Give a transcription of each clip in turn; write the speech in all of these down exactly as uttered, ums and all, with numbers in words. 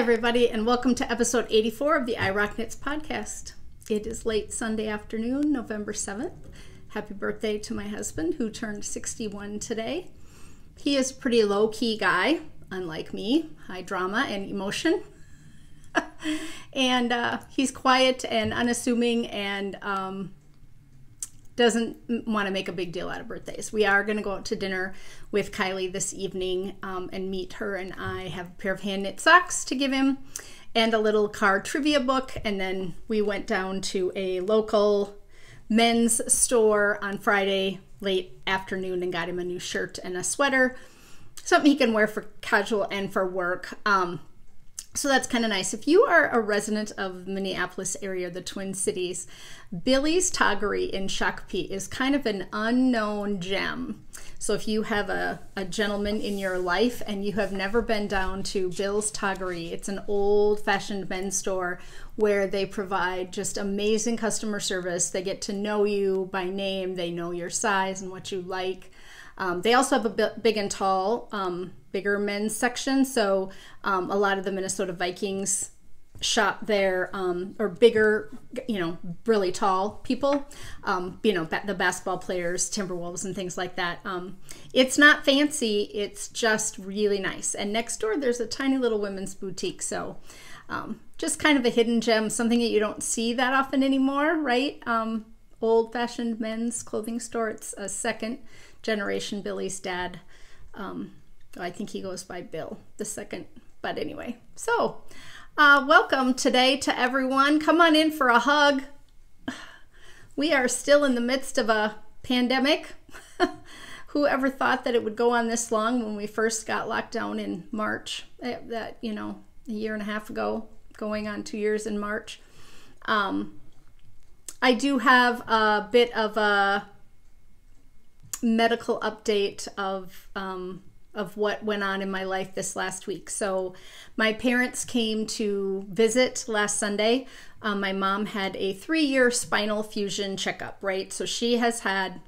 everybody, and welcome to episode eighty-four of the iRockNits podcast. It is late Sunday afternoon, November seventh. Happy birthday to my husband, who turned sixty-one today. He is a pretty low-key guy, unlike me, high drama and emotion. and uh, he's quiet and unassuming and um, doesn't want to make a big deal out of birthdays. We are going to go out to dinner with Kylie this evening um, and meet her, and I have a pair of hand-knit socks to give him and a little card trivia book. And then we went down to a local men's store on Friday late afternoon and got him a new shirt and a sweater, something he can wear for casual and for work. Um, So that's kind of nice. If you are a resident of Minneapolis area, the Twin Cities, Billy's Toggery in Shakopee is kind of an unknown gem. So if you have a, a gentleman in your life and you have never been down to Bill's Toggery, it's an old-fashioned men's store where they provide just amazing customer service. They get to know you by name. They know your size and what you like. Um, they also have a big and tall, um, bigger men's section. So um, a lot of the Minnesota Vikings shop there, um, or bigger, you know, really tall people, um, you know, the basketball players, Timberwolves and things like that. Um, it's not fancy. It's just really nice. And next door, there's a tiny little women's boutique. So um, just kind of a hidden gem, something that you don't see that often anymore, right? Um, old-fashioned men's clothing store. It's a second generation Billy's dad. Um, I think he goes by Bill the second, but anyway. So uh, welcome today to everyone. Come on in for a hug. We are still in the midst of a pandemic. Whoever thought that it would go on this long when we first got locked down in March, that, you know, a year and a half ago, going on two years in March. Um, I do have a bit of a medical update of um, of what went on in my life this last week. So my parents came to visit last Sunday. Um, my mom had a three-year spinal fusion checkup, right? So she has had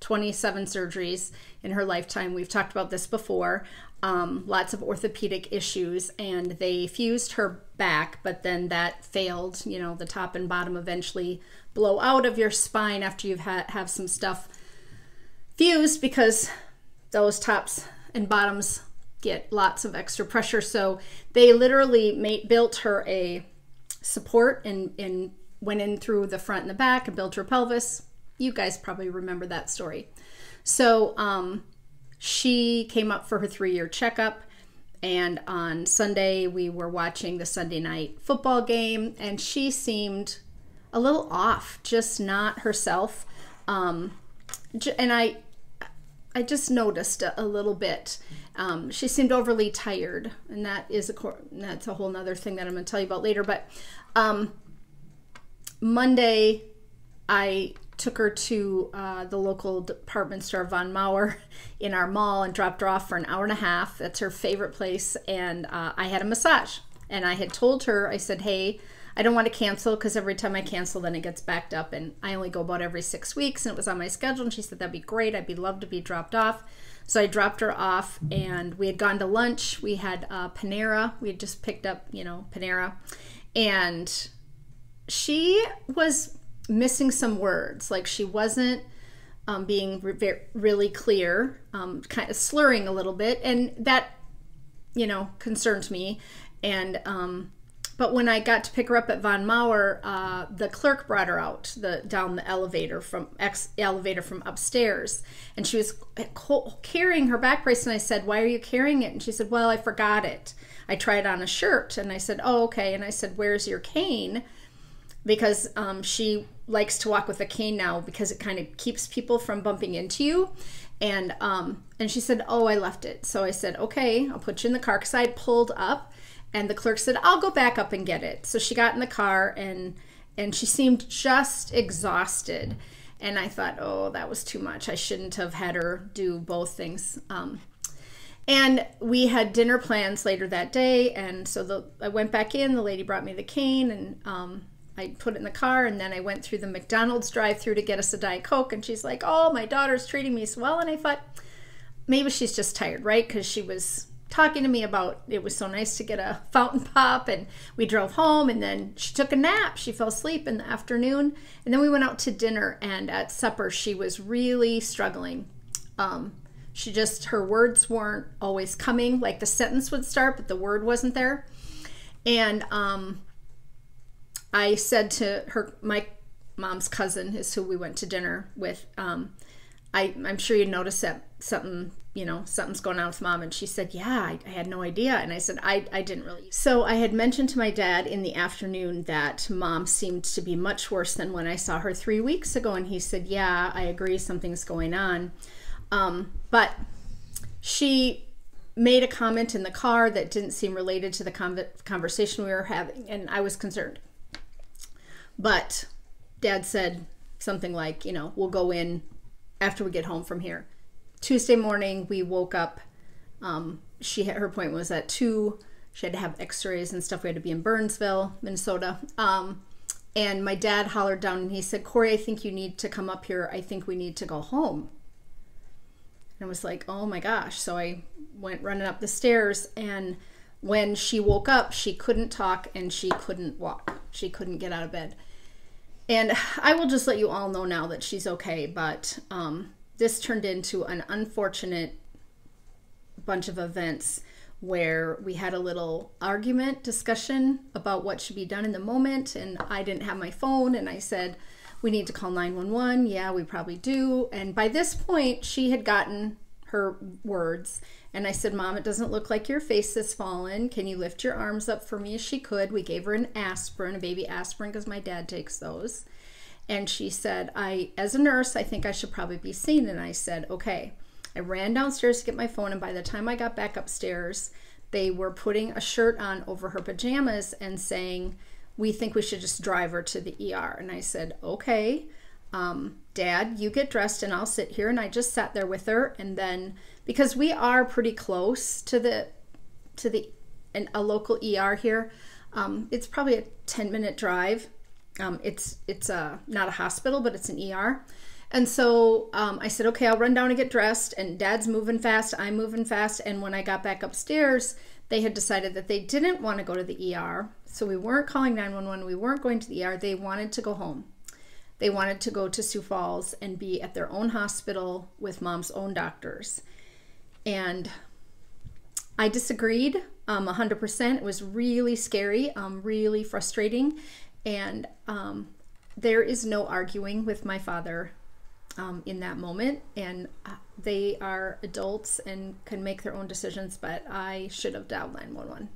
twenty-seven surgeries in her lifetime. We've talked about this before. Um, lots of orthopedic issues, and they fused her back, but then that failed. You know, the top and bottom eventually blow out of your spine after you've had have some stuff fused, because those tops and bottoms get lots of extra pressure. So they literally made, built her a support and, and went in through the front and the back and built her pelvis. You guys probably remember that story. So um, she came up for her three-year checkup, and on Sunday we were watching the Sunday night football game, and she seemed a little off, just not herself. Um, and I I just noticed a, a little bit. Um, she seemed overly tired, and that is a that's a whole nother thing that I'm going to tell you about later. But um, Monday, I took her to uh, the local department store, Von Maur, in our mall, and dropped her off for an hour and a half. That's her favorite place. And uh, I had a massage, and I had told her, I said, hey, I don't want to cancel, because every time I cancel, then it gets backed up, and I only go about every six weeks, and it was on my schedule. And she said, that'd be great. I'd be love to be dropped off. So I dropped her off, and we had gone to lunch. We had uh, Panera. We had just picked up, you know, Panera, and she was missing some words. Like, she wasn't um, being re really clear, um, kind of slurring a little bit, and that, you know, concerned me. And um, But when I got to pick her up at Von Maur, uh, the clerk brought her out the down the elevator from ex elevator from upstairs, and she was carrying her back brace. And I said, "Why are you carrying it?" And she said, "Well, I forgot it. I tried on a shirt." And I said, "Oh, okay." And I said, "Where's your cane?" Because um, she likes to walk with a cane now, because it kind of keeps people from bumping into you. And um, and she said, "Oh, I left it." So I said, "Okay, I'll put you in the car," because I had pulled up. And the clerk said, I'll go back up and get it. So she got in the car, and and she seemed just exhausted. And I thought, oh, that was too much. I shouldn't have had her do both things. Um, and we had dinner plans later that day. And so the, I went back in. The lady brought me the cane, and um, I put it in the car. And then I went through the McDonald's drive-through to get us a Diet Coke. And she's like, oh, my daughter's treating me so well. And I thought, maybe she's just tired, right? Because she was talking to me about it was so nice to get a fountain pop, and we drove home, and then she took a nap. She fell asleep in the afternoon, and then we went out to dinner, and at supper she was really struggling. Um, she just, her words weren't always coming. Like the sentence would start, but the word wasn't there. And um, I said to her, my mom's cousin is who we went to dinner with, um, I, I'm sure you noticed that something, you know, something's going on with Mom. And she said, yeah, I, I had no idea. And I said, I, I didn't really. So I had mentioned to my dad in the afternoon that Mom seemed to be much worse than when I saw her three weeks ago. And he said, yeah, I agree. Something's going on. Um, but she made a comment in the car that didn't seem related to the con conversation we were having. And I was concerned. But Dad said something like, you know, we'll go in after we get home from here. Tuesday morning, we woke up. Um, she had, her appointment was at two. She had to have x-rays and stuff. We had to be in Burnsville, Minnesota. Um, and my dad hollered down and he said, Cori, I think you need to come up here. I think we need to go home. And I was like, oh my gosh. So I went running up the stairs, and when she woke up, she couldn't talk and she couldn't walk. She couldn't get out of bed. And I will just let you all know now that she's okay, but um, this turned into an unfortunate bunch of events where we had a little argument discussion about what should be done in the moment, and I didn't have my phone, and I said, we need to call nine one one. Yeah, we probably do. And by this point, she had gotten her words, and I said, Mom, it doesn't look like your face has fallen. Can you lift your arms up for me? As she could, we gave her an aspirin, a baby aspirin, because my dad takes those. And she said, I, as a nurse, I think I should probably be seen. And I said, okay. I ran downstairs to get my phone, and by the time I got back upstairs, they were putting a shirt on over her pajamas and saying, we think we should just drive her to the E R. And I said, okay. Um, Dad, you get dressed and I'll sit here. And I just sat there with her. And then, because we are pretty close to the, to the, an, a local E R here, um, it's probably a ten minute drive. Um, it's, it's a, not a hospital, but it's an E R. And so, um, I said, okay, I'll run down and get dressed. And Dad's moving fast. I'm moving fast. And when I got back upstairs, they had decided that they didn't want to go to the E R. So we weren't calling nine one one. We weren't going to the E R. They wanted to go home. They wanted to go to Sioux Falls and be at their own hospital with Mom's own doctors. And I disagreed um, one hundred percent. It was really scary, um, really frustrating. And um, there is no arguing with my father um, in that moment. And uh, they are adults and can make their own decisions, but I should have dialed nine one one.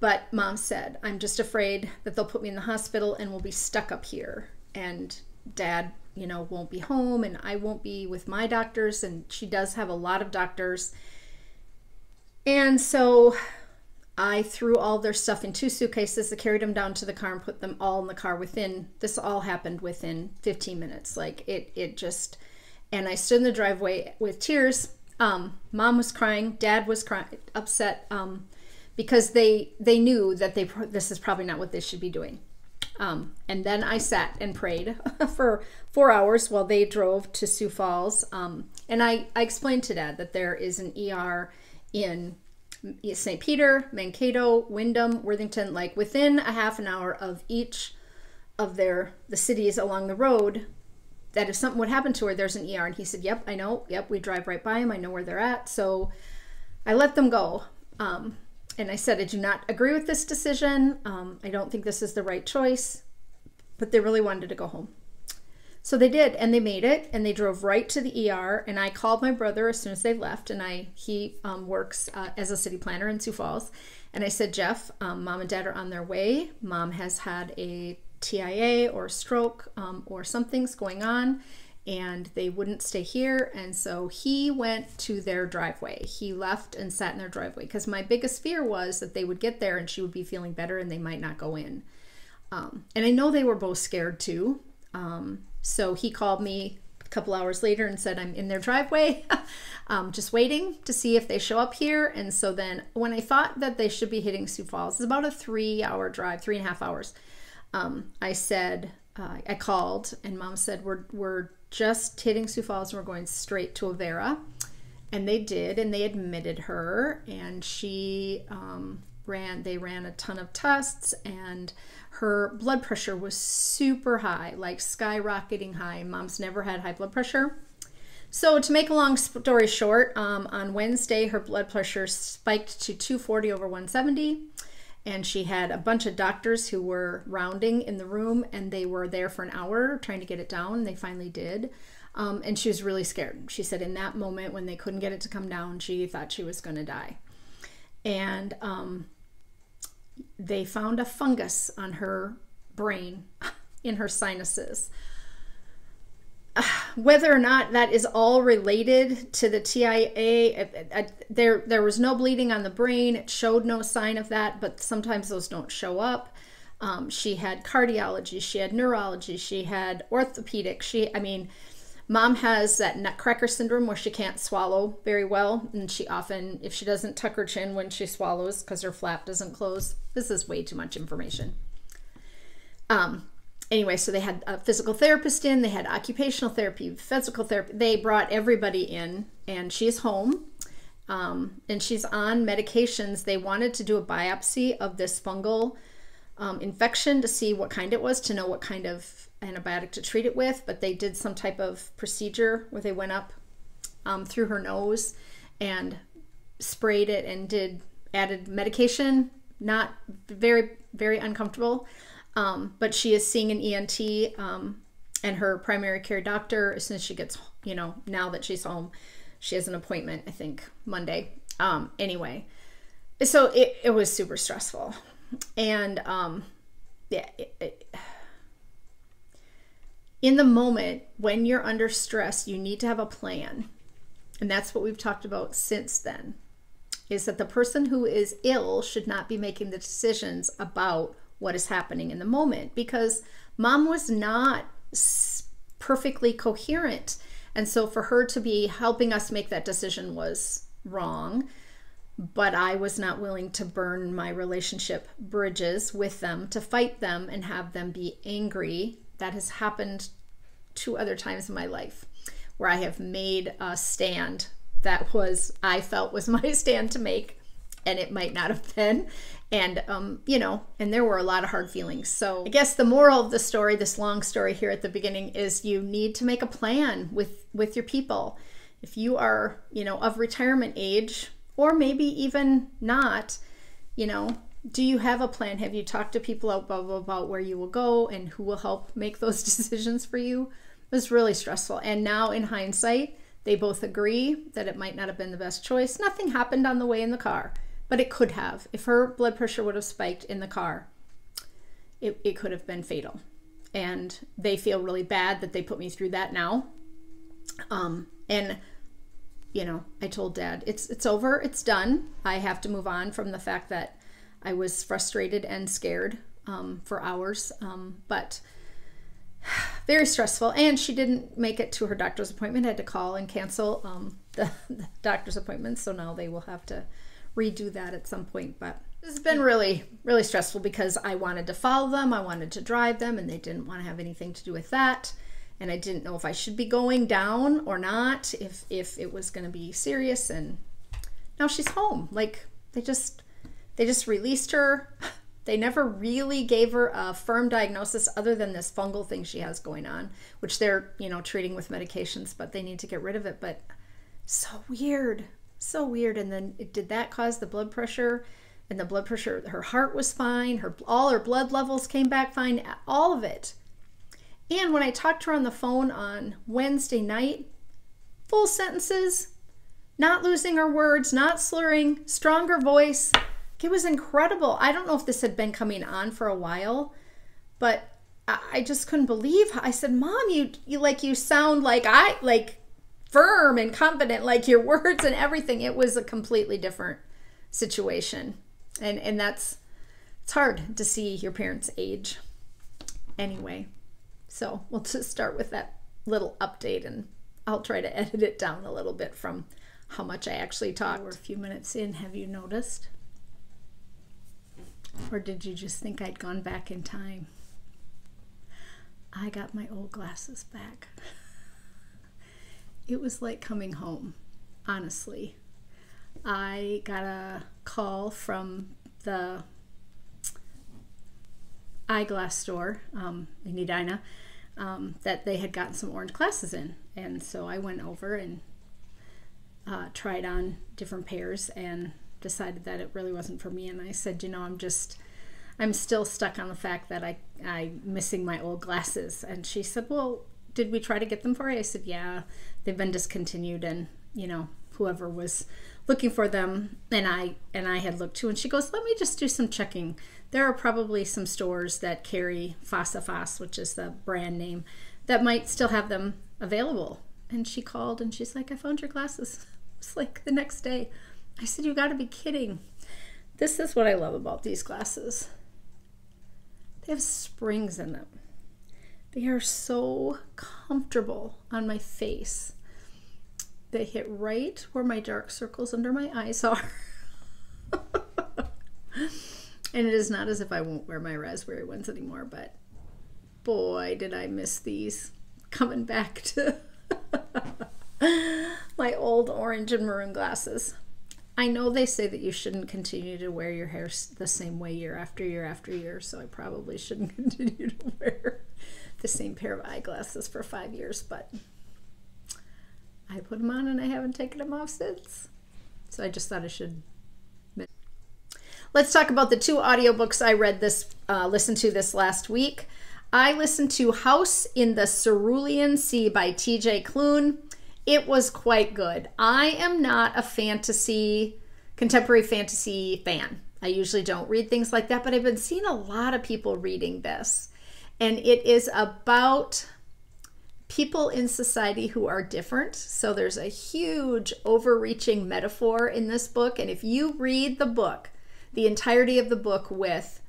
But Mom said, I'm just afraid that they'll put me in the hospital and we'll be stuck up here. And Dad, you know, won't be home, and I won't be with my doctors, and she does have a lot of doctors. And so I threw all their stuff in two suitcases. I carried them down to the car and put them all in the car within, this all happened within fifteen minutes. Like it, it just, and I stood in the driveway with tears. Um, Mom was crying, Dad was crying, upset, um, because they, they knew that they, this is probably not what they should be doing. Um, and then I sat and prayed for four hours while they drove to Sioux Falls. Um, and I, I explained to Dad that there is an E R in Saint Peter, Mankato, Wyndham, Worthington, like within a half an hour of each of their, the cities along the road, that if something would happen to her, there's an E R. And he said, yep, I know. Yep. We drive right by them. I know where they're at. So I let them go. Um, And I said, I do not agree with this decision. Um, I don't think this is the right choice, but they really wanted to go home. So they did, and they made it, and they drove right to the E R, and I called my brother as soon as they left, and I he um, works uh, as a city planner in Sioux Falls. And I said, Jeff, um, Mom and Dad are on their way. Mom has had a T I A or a stroke um, or something's going on, and they wouldn't stay here. And so he went to their driveway. He left and sat in their driveway because my biggest fear was that they would get there and she would be feeling better and they might not go in. Um, and I know they were both scared too. Um, so he called me a couple hours later and said, I'm in their driveway, um, just waiting to see if they show up here. And so then when I thought that they should be hitting Sioux Falls, it's about a three hour drive, three and a half hours. Um, I said, uh, I called and Mom said, we're, we're, just hitting Sioux Falls, and we're going straight to Avera. And they did, and they admitted her, and she um, ran, they ran a ton of tests, and her blood pressure was super high, like skyrocketing high. Mom's never had high blood pressure. So to make a long story short, um, on Wednesday, her blood pressure spiked to two forty over one seventy, and she had a bunch of doctors who were rounding in the room, and they were there for an hour trying to get it down, and they finally did. Um, and she was really scared. She said in that moment when they couldn't get it to come down, she thought she was going to die. And um, they found a fungus on her brain, in her sinuses. Whether or not that is all related to the T I A, I, I, there, there was no bleeding on the brain. It showed no sign of that, but sometimes those don't show up. Um, she had cardiology. She had neurology. She had orthopedic. She, I mean... Mom has that nutcracker syndrome where she can't swallow very well, and she often, if she doesn't tuck her chin when she swallows because her flap doesn't close. This is way too much information. Um, anyway, so they had a physical therapist in, they had occupational therapy, physical therapy, they brought everybody in, and she's home, um, and she's on medications. They wanted to do a biopsy of this fungal um, infection to see what kind it was, to know what kind of antibiotic to treat it with, but they did some type of procedure where they went up um, through her nose and sprayed it and did added medication. Not very, very uncomfortable, um, but she is seeing an E N T um, and her primary care doctor as soon as she gets, you know, now that she's home. She has an appointment, I think, Monday. Um, anyway, so it, it was super stressful. And um, yeah, it, it, in the moment, when you're under stress, you need to have a plan. And that's what we've talked about since then, is that the person who is ill should not be making the decisions about what is happening in the moment, because Mom was not perfectly coherent. And so for her to be helping us make that decision was wrong, but I was not willing to burn my relationship bridges with them, to fight them and have them be angry. That has happened two other times in my life where I have made a stand that was, I felt was my stand to make, and it might not have been. And, um, you know, and there were a lot of hard feelings. So I guess the moral of the story, this long story here at the beginning, is you need to make a plan with, with your people. If you are, you know, of retirement age, or maybe even not, you know, do you have a plan? Have you talked to people about, about where you will go and who will help make those decisions for you? It was really stressful. And now in hindsight, they both agree that it might not have been the best choice. Nothing happened on the way in the car, but it could have. If her blood pressure would have spiked in the car, it, it could have been fatal. And they feel really bad that they put me through that now. Um, and you know, I told Dad, it's, it's over, it's done. I have to move on from the fact that I was frustrated and scared um, for hours, um, but very stressful. And she didn't make it to her doctor's appointment. I had to call and cancel um, the, the doctor's appointment, so now they will have to redo that at some point. But this has been really, really stressful because I wanted to follow them, I wanted to drive them, and they didn't want to have anything to do with that. And I didn't know if I should be going down or not, if, if it was going to be serious. And now she's home. Like, they just... They just released her. They never really gave her a firm diagnosis other than this fungal thing she has going on, which they're, you know, treating with medications, but they need to get rid of it. But so weird, so weird. And then it, did that cause the blood pressure? And the blood pressure, her heart was fine. Her, all her blood levels came back fine, all of it. And when I talked to her on the phone on Wednesday night, full sentences, not losing her words, not slurring, stronger voice. It was incredible. I don't know if this had been coming on for a while, but I just couldn't believe. I said, Mom, you, you like, you sound like I, like firm and confident, like your words and everything. It was a completely different situation. And, and that's, it's hard to see your parents age anyway. So we'll just start with that little update, and I'll try to edit it down a little bit from how much I actually talked. We're a few minutes in. Have you noticed? Or did you just think I'd gone back in time? I got my old glasses back. It was like coming home. honestly. I got a call from the eyeglass store um, in Edina um, that they had gotten some orange glasses in. And so I went over and uh, tried on different pairs and decided that it really wasn't for me. And I said, you know, I'm just, I'm still stuck on the fact that I, I'm missing my old glasses. And she said, well, did we try to get them for you? I said, yeah, they've been discontinued. And, you know, whoever was looking for them, and I and I had looked too. And she goes, let me just do some checking. There are probably some stores that carry Fossa Foss, which is the brand name, that might still have them available. And she called and she's like, I found your glasses. It's like the next day. I said, you gotta be kidding. This is what I love about these glasses. They have springs in them. They are so comfortable on my face. They hit right where my dark circles under my eyes are. And it is not as if I won't wear my raspberry ones anymore, but boy, did I miss these. Coming back to my old orange and maroon glasses. I know they say that you shouldn't continue to wear your hair the same way year after year after year, so I probably shouldn't continue to wear the same pair of eyeglasses for five years, but I put them on and I haven't taken them off since. So I just thought I should. Let's talk about the two audiobooks I read this, uh, listened to this last week. I listened to House in the Cerulean Sea by T J Klune. It was quite good. I am not a fantasy, contemporary fantasy fan. I usually don't read things like that, but I've been seeing a lot of people reading this. And it is about people in society who are different. So there's a huge overreaching metaphor in this book. And if you read the book, the entirety of the book with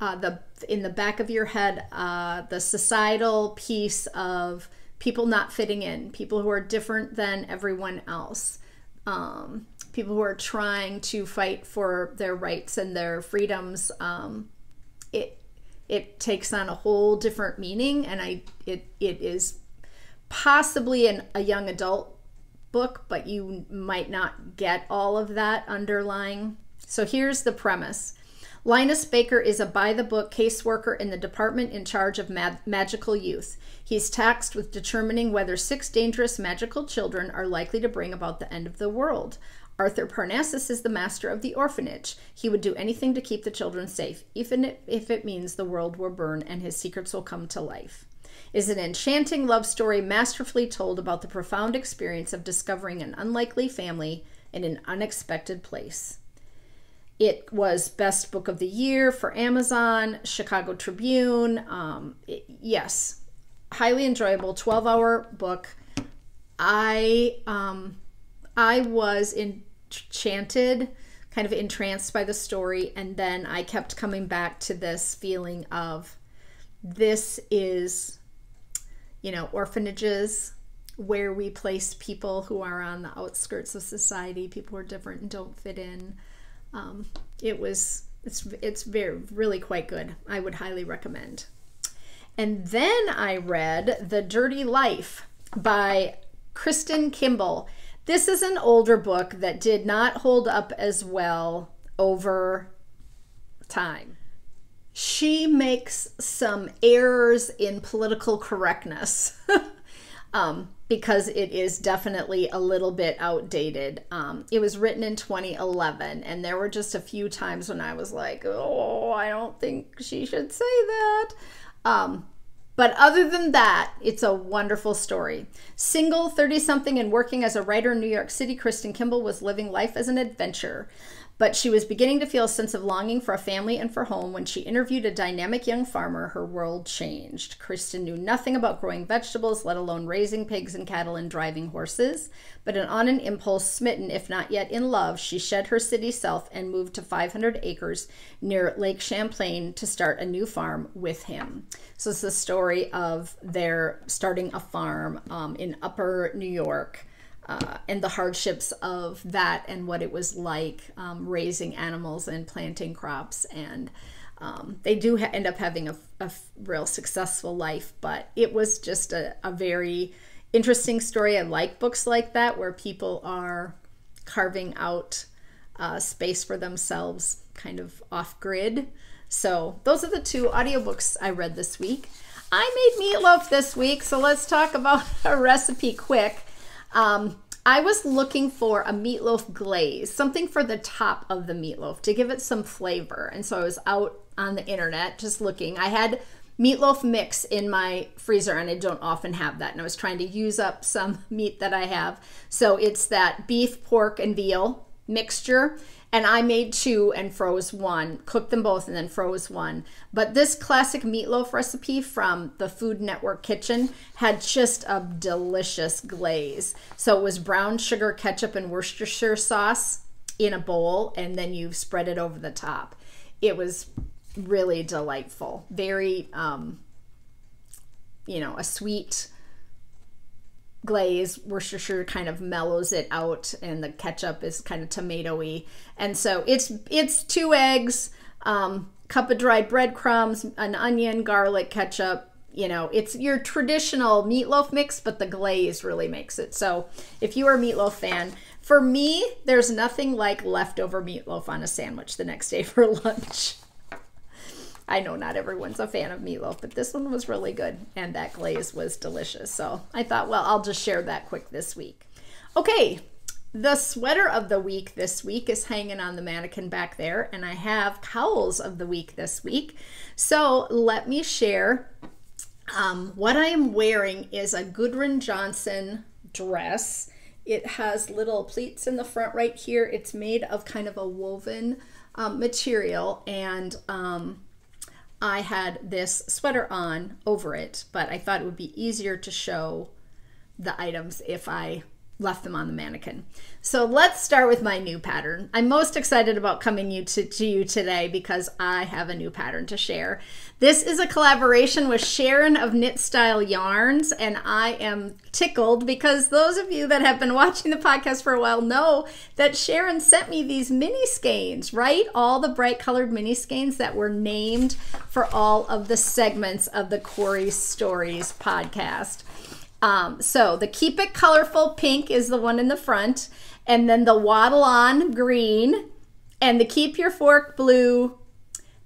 uh, the in the back of your head, uh, the societal piece of people not fitting in, people who are different than everyone else, um, people who are trying to fight for their rights and their freedoms, um, it it takes on a whole different meaning. And I it it is possibly an, a young adult book, but you might not get all of that underlying. So here's the premise. Linus Baker is a by-the-book caseworker in the department in charge of mag magical youth. He's tasked with determining whether six dangerous magical children are likely to bring about the end of the world. Arthur Parnassus is the master of the orphanage. He would do anything to keep the children safe, even if it means the world will burn and his secrets will come to life. Is an enchanting love story masterfully told about the profound experience of discovering an unlikely family in an unexpected place. It was Best Book of the Year for Amazon, Chicago Tribune. Um, it, yes, highly enjoyable twelve hour book. I um, I was enchanted, kind of entranced by the story, and then I kept coming back to this feeling of this is, you know, orphanages where we place people who are on the outskirts of society, people who are different and don't fit in. Um, it was, it's, it's very, really quite good. I would highly recommend. And then I read The Dirty Life by Kristin Kimball. This is an older book that did not hold up as well over time. She makes some errors in political correctness. Um, because it is definitely a little bit outdated. Um, it was written in twenty eleven, and there were just a few times when I was like, oh, I don't think she should say that. Um, but other than that, it's a wonderful story. Single, thirty-something, and working as a writer in New York City, Kristin Kimball was living life as an adventurer. But she was beginning to feel a sense of longing for a family and for home. When she interviewed a dynamic young farmer, her world changed. Kristin knew nothing about growing vegetables, let alone raising pigs and cattle and driving horses. But on an impulse, smitten, if not yet in love, she shed her city self and moved to five hundred acres near Lake Champlain to start a new farm with him. So it's the story of their starting a farm um, in upper New York. Uh, and the hardships of that and what it was like um, raising animals and planting crops. And um, they do ha end up having a, a real successful life, but it was just a, a very interesting story. I like books like that where people are carving out uh, space for themselves, kind of off-grid. So those are the two audiobooks I read this week. I made meatloaf this week, so let's talk about a recipe quick. Um, I was looking for a meatloaf glaze, something for the top of the meatloaf to give it some flavor. And so I was out on the internet just looking. I had meatloaf mix in my freezer, and I don't often have that. And I was trying to use up some meat that I have. So it's that beef, pork, and veal mixture. And I made two and froze one, cooked them both and then froze one. But this classic meatloaf recipe from the Food Network Kitchen had just a delicious glaze. So it was brown sugar, ketchup, and Worcestershire sauce in a bowl, and then you spread it over the top. It was really delightful. Very, um, you know, a sweet glaze. Worcestershire kind of mellows it out, and the ketchup is kind of tomatoey. And so it's it's two eggs, um, cup of dried breadcrumbs, an onion, garlic, ketchup. You know, it's your traditional meatloaf mix, but the glaze really makes it. So if you are a meatloaf fan, for me, there's nothing like leftover meatloaf on a sandwich the next day for lunch. I know not everyone's a fan of meatloaf, but this one was really good, and that glaze was delicious. So I thought, well, I'll just share that quick this week. Okay, the sweater of the week this week is hanging on the mannequin back there, and I have cowls of the week this week. So let me share. Um, what I am wearing is a Gudrun Johnson dress. It has little pleats in the front right here. It's made of kind of a woven um, material, and um, I had this sweater on over it, but I thought it would be easier to show the items if I left them on the mannequin. So let's start with my new pattern. I'm most excited about coming you to, to you today because I have a new pattern to share. This is a collaboration with Sharon of Knit Style Yarns, and I am tickled because those of you that have been watching the podcast for a while know that Sharon sent me these mini skeins, right? All the bright colored mini skeins that were named for all of the segments of the Cori's Stories podcast. Um, so the Keep It Colorful Pink is the one in the front, and then the Waddle On Green, and the Keep Your Fork Blue,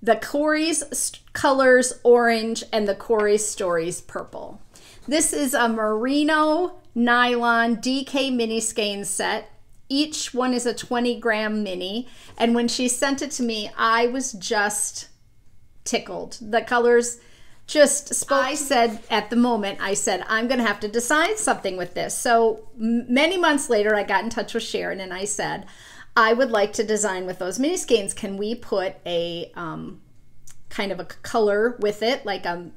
the Cori's Colors Orange, and the Cori's Stories Purple. This is a merino nylon D K mini skein set. Each one is a twenty gram mini, and when she sent it to me, I was just tickled. The colors just spoke. I said at the moment, I said, I'm going to have to design something with this. So many months later, I got in touch with Sharon and I said, I would like to design with those mini skeins. Can we put a um, kind of a color with it, like a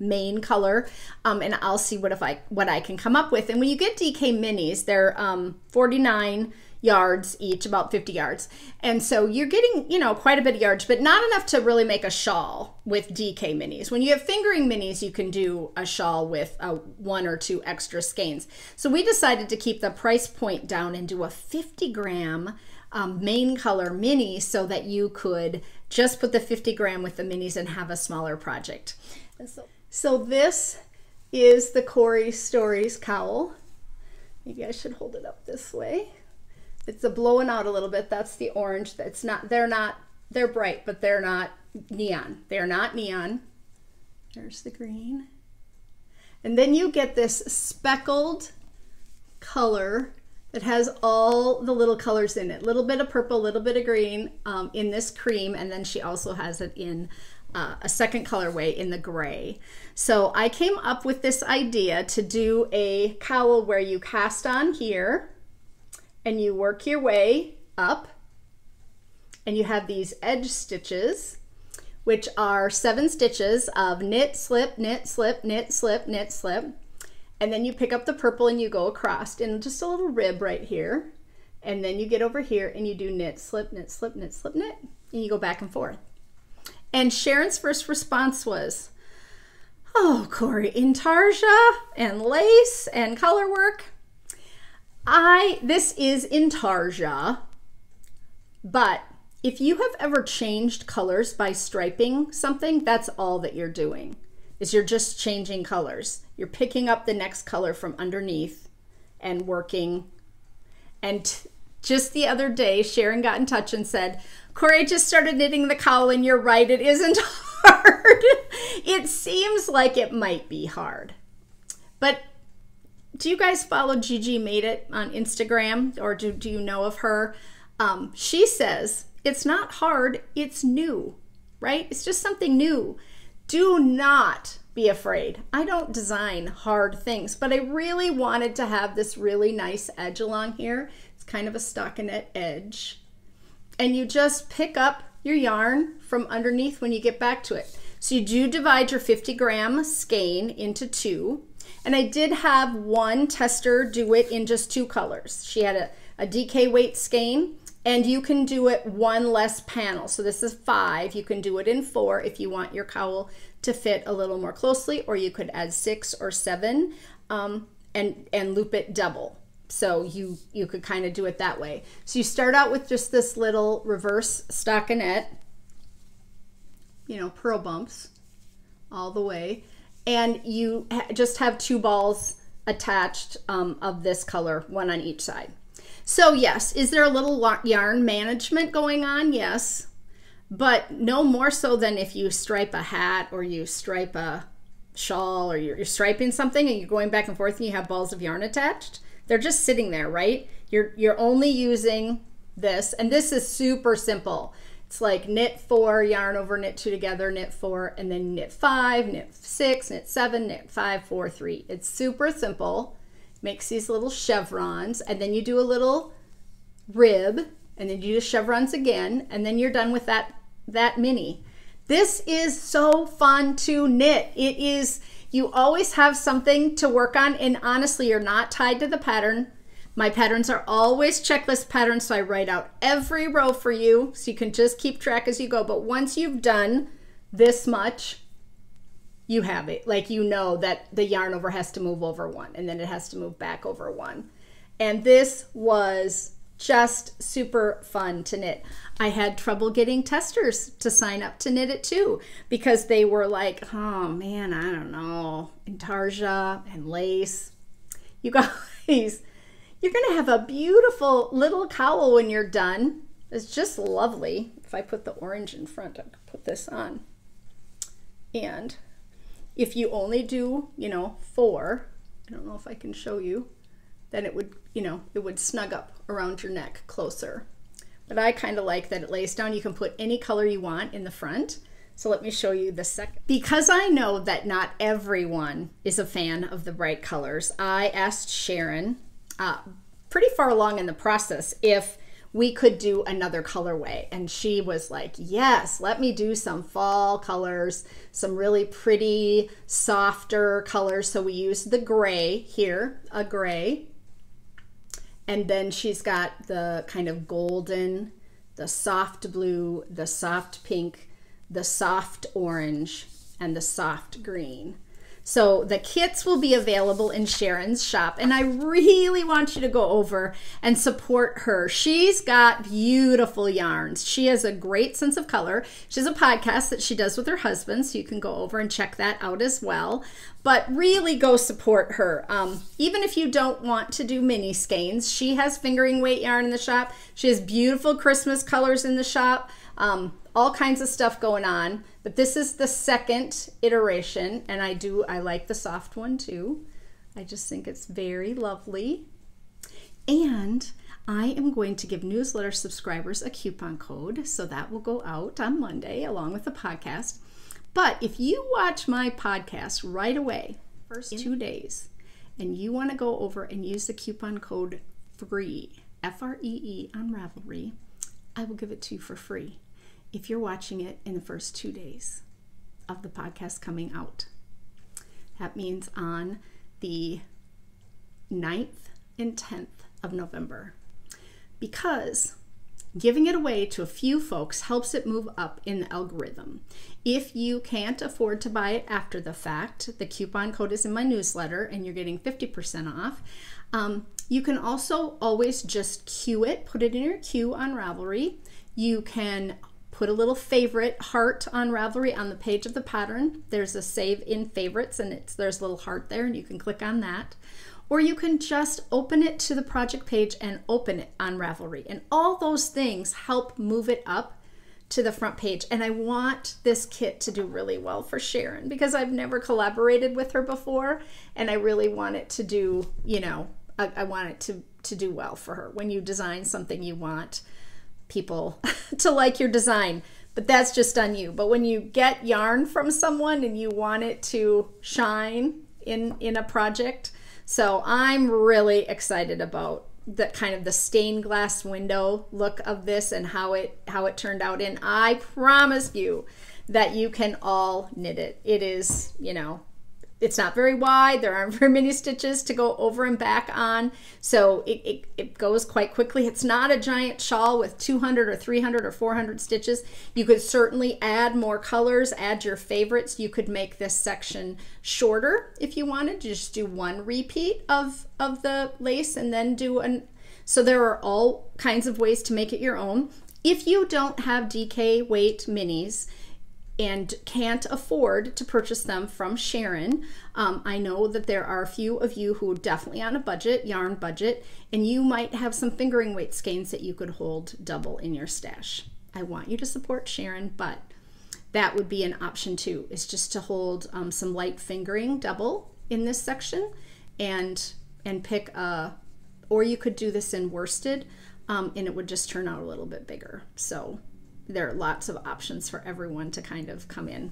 main color? Um, and I'll see what if I what I can come up with. And when you get D K minis, they're um, forty-nine yards each, about fifty yards. And so you're getting, you know, quite a bit of yards, but not enough to really make a shawl with D K minis. When you have fingering minis, you can do a shawl with uh, one or two extra skeins. So we decided to keep the price point down and do a fifty gram um, main color mini so that you could just put the fifty gram with the minis and have a smaller project. So, so this is the Cori's Stories cowl. Maybe I should hold it up this way. It's a blowing out a little bit. That's the orange. That's not, they're not, they're bright, but they're not neon. They're not neon. There's the green. And then you get this speckled color that has all the little colors in it. A little bit of purple, a little bit of green um, in this cream. And then she also has it in uh, a second colorway in the gray. So I came up with this idea to do a cowl where you cast on here, and you work your way up, and you have these edge stitches, which are seven stitches of knit, slip, knit, slip, knit, slip, knit, slip. And then you pick up the purple and you go across in just a little rib right here. And then you get over here and you do knit, slip, knit, slip, knit, slip, knit, and you go back and forth. And Sharon's first response was, oh, Cori, intarsia and lace and color work. I, this is intarsia, but if you have ever changed colors by striping something, that's all that you're doing, is you're just changing colors. You're picking up the next color from underneath and working, and Just the other day, Sharon got in touch and said, Cori just started knitting the cowl and you're right, it isn't hard. It seems like it might be hard. But do you guys follow Gigi Made It on Instagram, or do, do you know of her? Um, she says, it's not hard, it's new, right? It's just something new. Do not be afraid. I don't design hard things, but I really wanted to have this really nice edge along here. It's kind of a stockinette edge. And you just pick up your yarn from underneath when you get back to it. So you do divide your fifty gram skein into two. And I did have one tester do it in just two colors. She had a, a D K weight skein, and you can do it one less panel. So this is five. You can do it in four if you want your cowl to fit a little more closely, or you could add six or seven um, and, and loop it double. So you, you could kind of do it that way. So you start out with just this little reverse stockinette, you know, purl bumps all the way. And you ha just have two balls attached um, of this color, one on each side. So yes, is there a little yarn management going on? Yes, but no more so than if you stripe a hat or you stripe a shawl, or you're, you're striping something and you're going back and forth and you have balls of yarn attached. They're just sitting there, right? You're, you're only using this, and this is super simple. It's like knit four, yarn over, knit two together, knit four, and then knit five, knit six, knit seven, knit five, four, three. It's super simple. Makes these little chevrons, and then you do a little rib, and then you do chevrons again, and then you're done with that, that mini. This is so fun to knit. It is, you always have something to work on, and honestly, you're not tied to the pattern. My patterns are always checklist patterns, so I write out every row for you, so you can just keep track as you go. But once you've done this much, you have it. Like, you know that the yarn over has to move over one, and then it has to move back over one. And this was just super fun to knit. I had trouble getting testers to sign up to knit it too, because they were like, oh man, I don't know, intarsia and lace. You guys... You're gonna have a beautiful little cowl when you're done. It's just lovely. If I put the orange in front, I could put this on. And if you only do, you know, four, I don't know if I can show you, then it would, you know, it would snug up around your neck closer. But I kind of like that it lays down. You can put any color you want in the front. So let me show you the second. Because I know that not everyone is a fan of the bright colors, I asked Sharon, Uh, pretty far along in the process, if we could do another colorway. And she was like, yes, let me do some fall colors, some really pretty, softer colors. So we used the gray here, a gray. And then she's got the kind of golden, the soft blue, the soft pink, the soft orange, and the soft green. So the kits will be available in Sharon's shop, and I really want you to go over and support her. She's got beautiful yarns. She has a great sense of color. She has a podcast that she does with her husband, so you can go over and check that out as well. But really go support her. Um, even if you don't want to do mini skeins, she has fingering weight yarn in the shop. She has beautiful Christmas colors in the shop. Um, all kinds of stuff going on, but this is the second iteration, and I do, I like the soft one too. I just think it's very lovely. And I am going to give newsletter subscribers a coupon code, so that will go out on Monday along with the podcast. But if you watch my podcast right away, first two days, and you want to go over and use the coupon code FREE, F R E E on Ravelry, I will give it to you for free if you're watching it in the first two days of the podcast coming out. That means on the ninth and tenth of November, because giving it away to a few folks helps it move up in the algorithm. If you can't afford to buy it after the fact, the coupon code is in my newsletter and you're getting fifty percent off. Um, you can also always just queue it, put it in your queue on Ravelry. You can put a little favorite heart on Ravelry on the page of the pattern. There's a save in favorites, and it's, there's a little heart there, and you can click on that. or you can just open it to the project page and open it on Ravelry. And all those things help move it up to the front page. And I want this kit to do really well for Sharon because I've never collaborated with her before, and I really want it to do, you know, I, I want it to, to do well for her. When you design something, you want people to like your design, but that's just on you. But when you get yarn from someone and you want it to shine in, in a project, so I'm really excited about the kind of the stained glass window look of this and how it how it turned out. And I promise you that you can all knit it. It is, you know, it's not very wide. There aren't very many stitches to go over and back on. So it, it, it goes quite quickly. It's not a giant shawl with two hundred or three hundred or four hundred stitches. You could certainly add more colors, add your favorites. You could make this section shorter if you wanted. You just do one repeat of, of the lace and then do an... So there are all kinds of ways to make it your own. If you don't have D K weight minis, and can't afford to purchase them from Sharon, um, I know that there are a few of you who are definitely on a budget, yarn budget, and you might have some fingering weight skeins that you could hold double in your stash. I want you to support Sharon, but that would be an option too, is just to hold um, some light fingering double in this section, and and pick a, or you could do this in worsted, um, and it would just turn out a little bit bigger. So there are lots of options for everyone to kind of come in.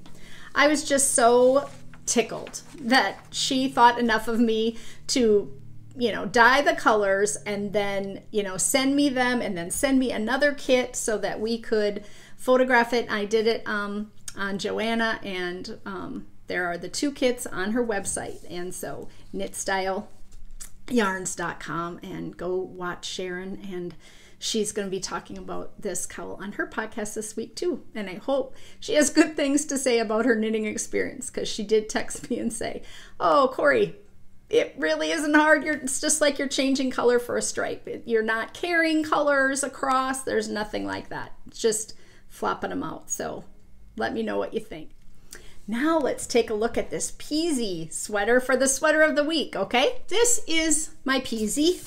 I was just so tickled that she thought enough of me to, you know, dye the colors and then, you know, send me them and then send me another kit so that we could photograph it. I did it um, on Joanna, and um, there are the two kits on her website. And so knit style yarns dot com, and go watch Sharon, and she's going to be talking about this cowl on her podcast this week too. And I hope she has good things to say about her knitting experience, because she did text me and say, oh, Cori, it really isn't hard. You're, it's just like you're changing color for a stripe. You're not carrying colors across. There's nothing like that. It's just flopping them out. So let me know what you think. Now let's take a look at this Peasy sweater for the sweater of the week, okay? This is my Peasy.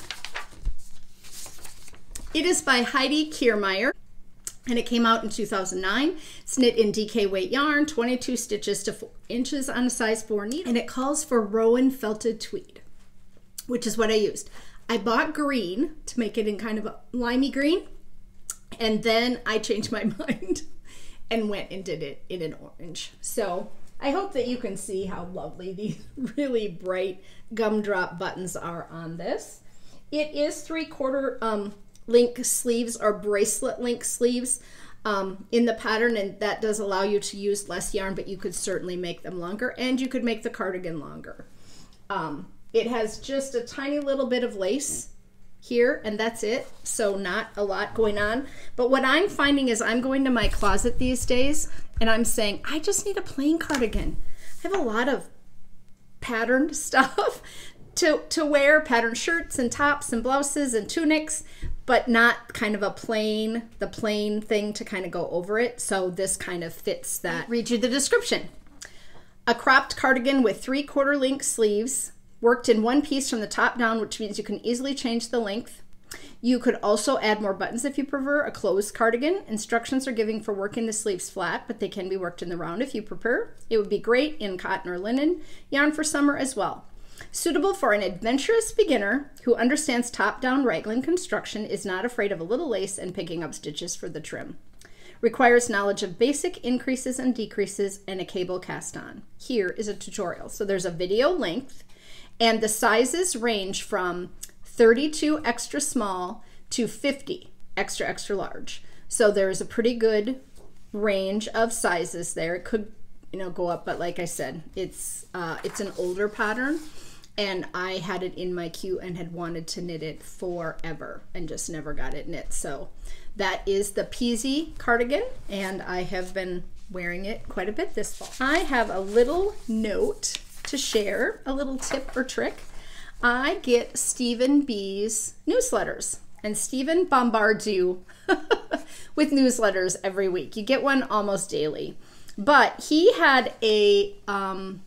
It is by Heidi Kiermeier, and it came out in two thousand nine. It's knit in D K weight yarn, twenty-two stitches to four inches on a size four needle, and it calls for Rowan felted tweed, which is what I used. I bought green to make it in kind of a limey green, and then I changed my mind and went and did it in an orange. So I hope that you can see how lovely these really bright gumdrop buttons are on this. It is three-quarter... Um, link sleeves or bracelet link sleeves um, in the pattern, and that does allow you to use less yarn, but you could certainly make them longer, and you could make the cardigan longer. Um, it has just a tiny little bit of lace here, and that's it, so not a lot going on. But what I'm finding is I'm going to my closet these days and I'm saying, I just need a plain cardigan. I have a lot of patterned stuff to, to wear, patterned shirts and tops and blouses and tunics, but not kind of a plain, the plain thing to kind of go over it. So this kind of fits that. Read you the description. A cropped cardigan with three quarter length sleeves, worked in one piece from the top down, which means you can easily change the length. You could also add more buttons if you prefer. A closed cardigan. Instructions are given for working the sleeves flat, but they can be worked in the round if you prefer. It would be great in cotton or linen yarn for summer as well. Suitable for an adventurous beginner who understands top-down raglan construction, is not afraid of a little lace and picking up stitches for the trim. Requires knowledge of basic increases and decreases and a cable cast on. Here is a tutorial. So there's a video length, and the sizes range from thirty-two extra small to fifty extra extra large. So there's a pretty good range of sizes there. It could, you know, go up, but like I said, it's uh, it's an older pattern, and I had it in my queue and had wanted to knit it forever and just never got it knit. So that is the Peasy cardigan, and I have been wearing it quite a bit this fall. I have a little note to share, a little tip or trick. I get Stephen B's newsletters, and Stephen bombards you with newsletters every week. You get one almost daily. But he had a um,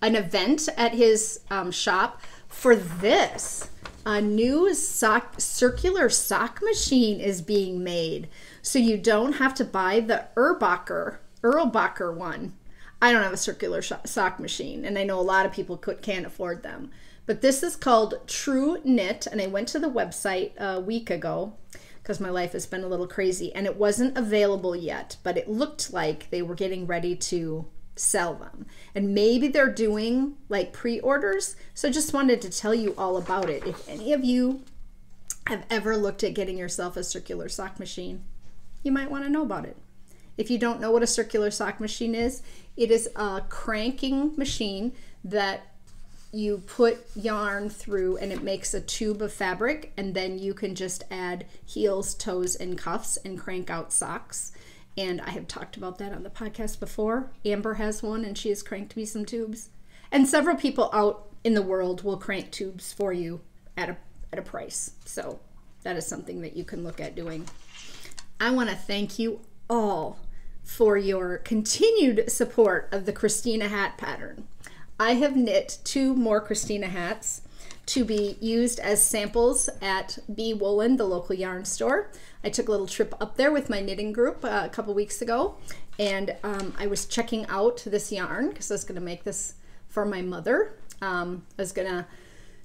an event at his um, shop For this, a new sock, circular sock machine is being made, so you don't have to buy the Erlbacher, Erlbacher one. I don't have a circular sock machine, and I know a lot of people could, can't afford them. But this is called True Knit, and I went to the website a week ago because my life has been a little crazy, and it wasn't available yet, but it looked like they were getting ready to sell them. And maybe they're doing like pre-orders, so just wanted to tell you all about it. If any of you have ever looked at getting yourself a circular sock machine, you might want to know about it. If you don't know what a circular sock machine is, it is a cranking machine that you put yarn through and it makes a tube of fabric, and then you can just add heels, toes, and cuffs and crank out socks. And I have talked about that on the podcast before. Amber has one and she has cranked me some tubes. And several people out in the world will crank tubes for you at a, at a price. So that is something that you can look at doing. I want to thank you all for your continued support of the Christina hat pattern. I have knit two more Christina hats to be used as samples at B Woolen, the local yarn store. I took a little trip up there with my knitting group uh, a couple weeks ago, and um, I was checking out this yarn because I was going to make this for my mother. Um, I was going to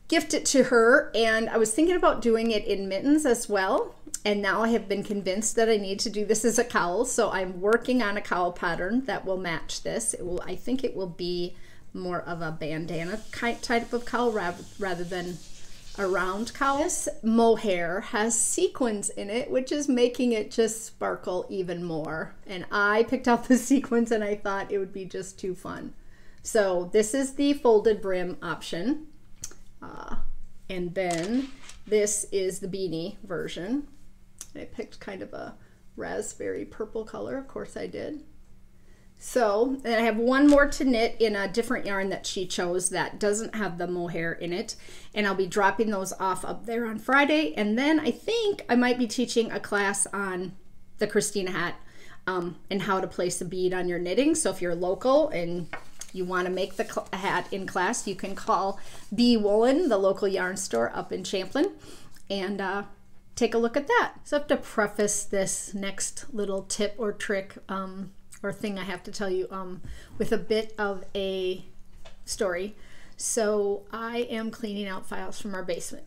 gift it to her, and I was thinking about doing it in mittens as well, and now I have been convinced that I need to do this as a cowl, so I'm working on a cowl pattern that will match this. It will, I think it will be more of a bandana type of cowl rather than a round cowl. This mohair has sequins in it, which is making it just sparkle even more. And I picked out the sequins and I thought it would be just too fun. So this is the folded brim option. Uh, and then this is the beanie version. I picked kind of a raspberry purple color, of course I did. So, and I have one more to knit in a different yarn that she chose that doesn't have the mohair in it, and I'll be dropping those off up there on Friday. And then I think I might be teaching a class on the Christina hat um, and how to place a bead on your knitting. So if you're local and you want to make the hat in class, you can call B Woolen, the local yarn store up in Champlin, and uh, take a look at that. So I have to preface this next little tip or trick um, or thing I have to tell you um, with a bit of a story. So I am cleaning out files from our basement.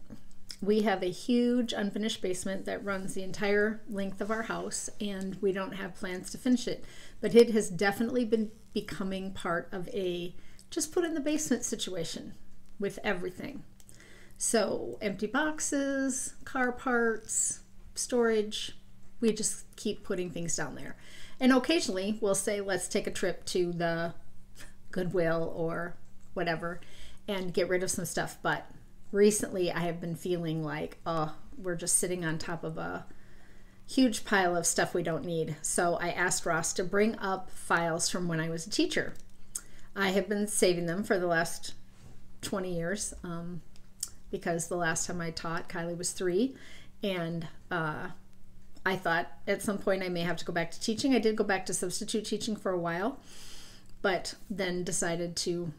We have a huge unfinished basement that runs the entire length of our house, and we don't have plans to finish it, but it has definitely been becoming part of a just put in the basement situation with everything. So empty boxes, car parts, storage, we just keep putting things down there. And occasionally we'll say, let's take a trip to the Goodwill or whatever and get rid of some stuff. But recently I have been feeling like, oh, we're just sitting on top of a huge pile of stuff we don't need. So I asked Ross to bring up files from when I was a teacher. I have been saving them for the last twenty years um, because the last time I taught, Kylie was three, and uh, I thought at some point I may have to go back to teaching. I did go back to substitute teaching for a while, but then decided to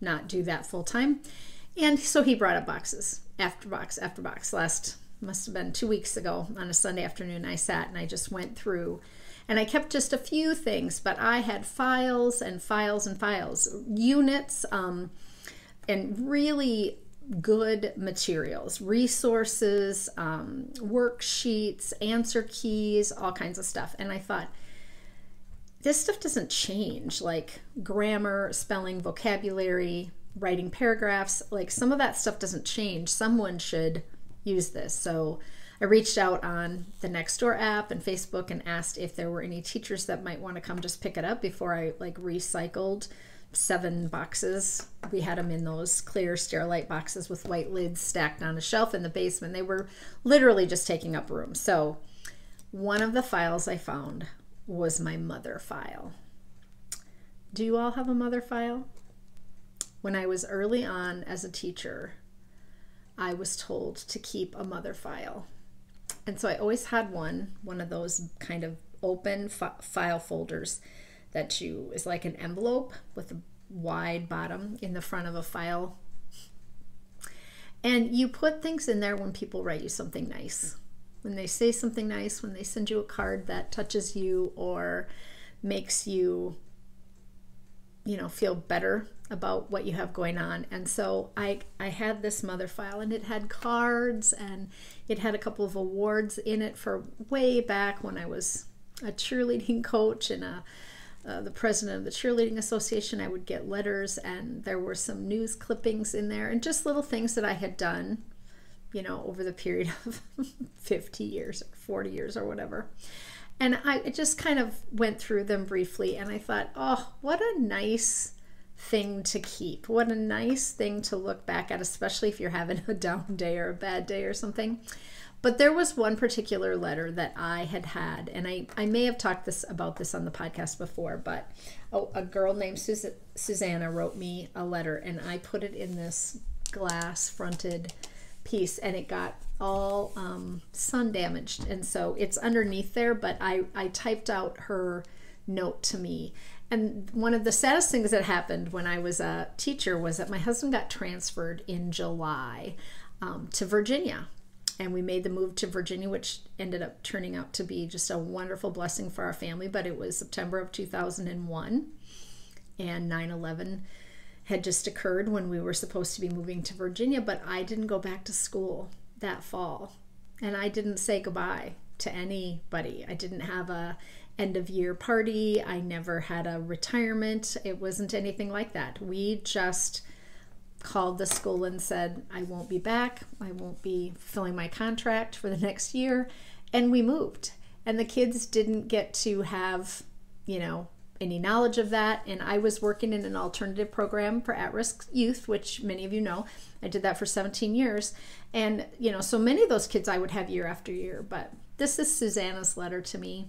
not do that full time. And so he brought up boxes, after box, after box. Last, must have been two weeks ago on a Sunday afternoon, I sat and I just went through, and I kept just a few things, but I had files and files and files, units, um, and really good materials, resources, um, worksheets, answer keys, all kinds of stuff. And I thought, this stuff doesn't change, like grammar, spelling, vocabulary, writing paragraphs, like some of that stuff doesn't change. Someone should use this. So I reached out on the Nextdoor app and Facebook and asked if there were any teachers that might want to come just pick it up before I like recycled seven boxes. We had them in those clear Sterilite boxes with white lids stacked on a shelf in the basement. They were literally just taking up room. So one of the files I found was my mother file. Do you all have a mother file? When I was early on as a teacher, I was told to keep a mother file. And so I always had one, one of those kind of open file folders that you is like an envelope with a wide bottom in the front of a file. And you put things in there when people write you something nice, when they say something nice, when they send you a card that touches you or makes you, you know, feel better about what you have going on. And so I, I had this mother file, and it had cards, and it had a couple of awards in it for way back when I was a cheerleading coach and a, uh, the president of the cheerleading association. I would get letters, and there were some news clippings in there and just little things that I had done, you know, over the period of fifty years or forty years or whatever. And I just kind of went through them briefly, and I thought, oh, what a nice thing to keep. What a nice thing to look back at, especially if you're having a down day or a bad day or something. But there was one particular letter that I had had, and I, I may have talked this about this on the podcast before, but oh, a girl named Sus- Susanna wrote me a letter, and I put it in this glass-fronted piece, and it got all um, sun damaged, and so it's underneath there, but I, I typed out her note to me. And one of the saddest things that happened when I was a teacher was that my husband got transferred in July um, to Virginia, and we made the move to Virginia, which ended up turning out to be just a wonderful blessing for our family. But it was September of two thousand one, and nine eleven had just occurred when we were supposed to be moving to Virginia, but I didn't go back to school that fall, and I didn't say goodbye to anybody. I didn't have a end of year party. I never had a retirement. It wasn't anything like that. We just called the school and said, I won't be back. I won't be filling my contract for the next year. And we moved, and the kids didn't get to have, you know, any knowledge of that. And I was working in an alternative program for at-risk youth, which many of you know, I did that for seventeen years. And, you know, so many of those kids I would have year after year, but this is Susanna's letter to me.